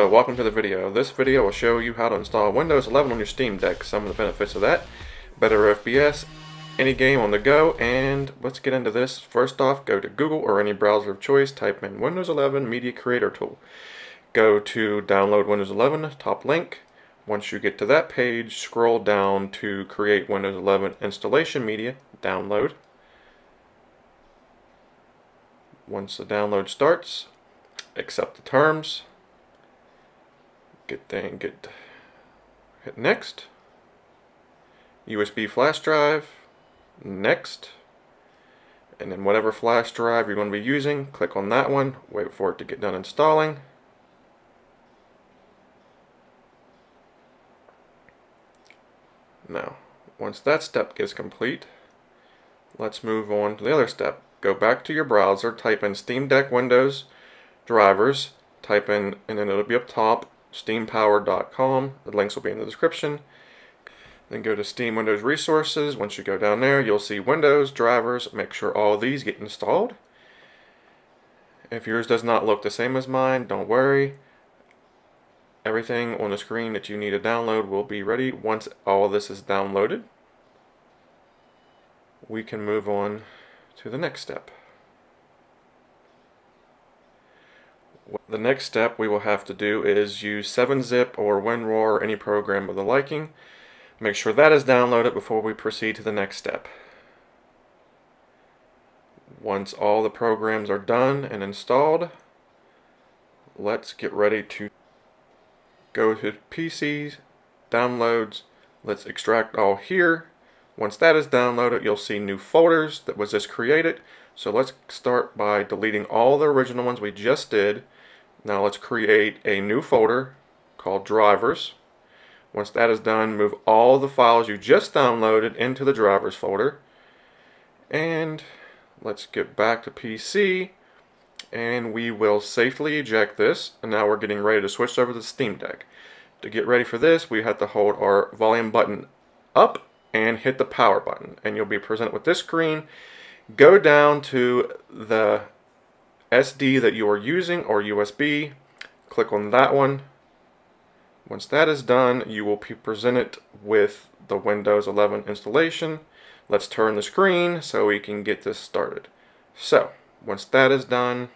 So welcome to the video. This video will show you how to install Windows 11 on your Steam Deck, some of the benefits of that, better FPS, any game on the go, and let's get into this. First off, go to Google or any browser of choice, type in Windows 11 Media Creator Tool. Go to Download Windows 11, top link. Once you get to that page, scroll down to Create Windows 11 Installation Media, download. Once the download starts, accept the terms. Hit next. USB flash drive, next. And then whatever flash drive you're going to be using, click on that one, wait for it to get done installing. Now, once that step gets complete, let's move on to the other step. Go back to your browser, type in Steam Deck Windows drivers, type in, and then it'll be up top, SteamPower.com. The links will be in the description. Then go to Steam Windows Resources. Once you go down there, you'll see Windows drivers. Make sure all these get installed. If yours does not look the same as mine, don't worry. Everything on the screen that you need to download will be ready once all this is downloaded. We can move on to the next step. The next step we will have to do is use 7-Zip or WinRAR or any program of the liking. Make sure that is downloaded before we proceed to the next step. Once all the programs are done and installed, let's get ready to go to PCs, downloads, let's extract all here. Once that is downloaded, you'll see new folders that was just created. So let's start by deleting all the original ones we just did. Now let's create a new folder called drivers. Once that is done, move all the files you just downloaded into the drivers folder. And let's get back to PC. And we will safely eject this, and now we're getting ready to switch over to the Steam Deck. To get ready for this, we have to hold our volume button up and hit the power button, and you'll be presented with this screen. Go down to the SD that you are using, or USB, click on that one. Once that is done, you will be presented with the Windows 11 installation. Let's turn the screen so we can get this started. So, once that is done,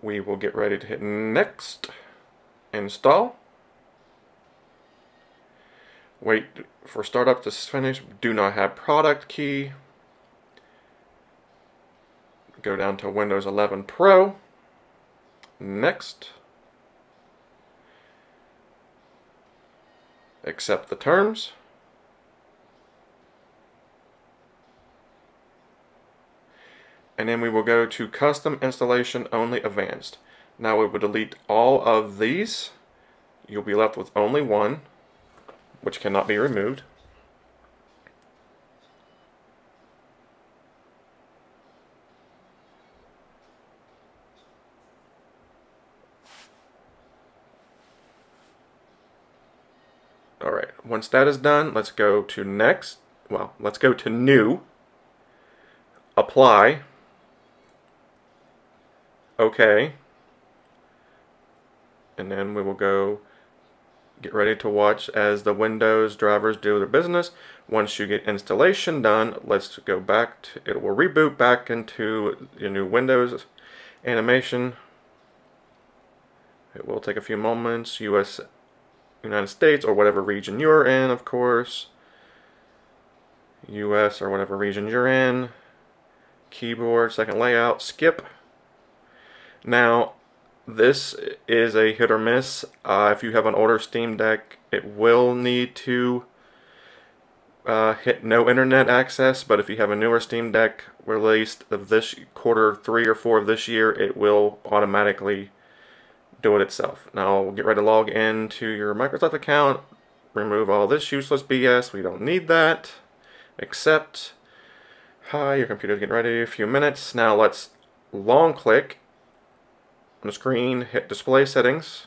we will get ready to hit next, install, wait for startup to finish, do not have product key, go down to Windows 11 Pro, next, accept the terms. And then we will go to Custom Installation Only Advanced. Now we will delete all of these. You'll be left with only one, which cannot be removed. Alright, once that is done, let's go to Next. Well, let's go to New, Apply, OK, and then we will go get ready to watch as the Windows drivers do their business. Once you get installation done, let's go back to, it will reboot back into your new Windows animation. It will take a few moments, US, United States, or whatever region you're in, of course. US or whatever region you're in. Keyboard, second layout, skip. Now, this is a hit or miss. If you have an older Steam Deck, it will need to hit no internet access, but if you have a newer Steam Deck released of this quarter 3 or 4 of this year, it will automatically do it itself. Now, we'll get ready to log into your Microsoft account, remove all this useless BS, we don't need that, accept. Hi, your computer's getting ready, a few minutes. Now, let's long click on the screen, hit display settings,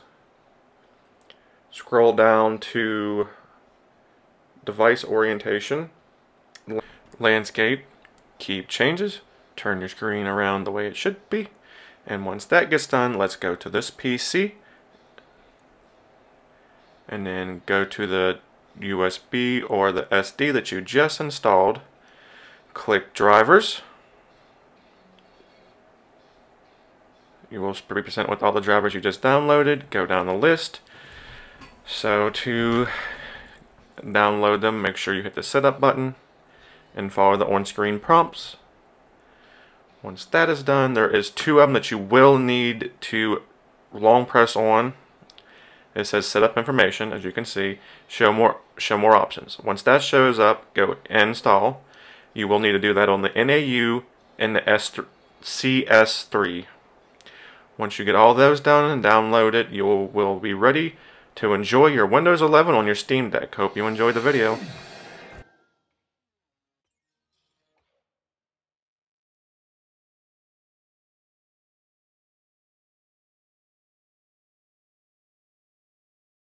scroll down to device orientation, landscape, keep changes, turn your screen around the way it should be, and once that gets done, let's go to this PC, and then go to the USB or the SD that you just installed, click drivers. You will be presented with all the drivers you just downloaded. Go down the list. So to download them, make sure you hit the setup button and follow the on-screen prompts. Once that is done, there is two of them that you will need to long press on. It says setup information, as you can see, show more options. Once that shows up, go install. You will need to do that on the NAU and the CS3. Once you get all those done and download it, you will be ready to enjoy your Windows 11 on your Steam Deck. Hope you enjoyed the video.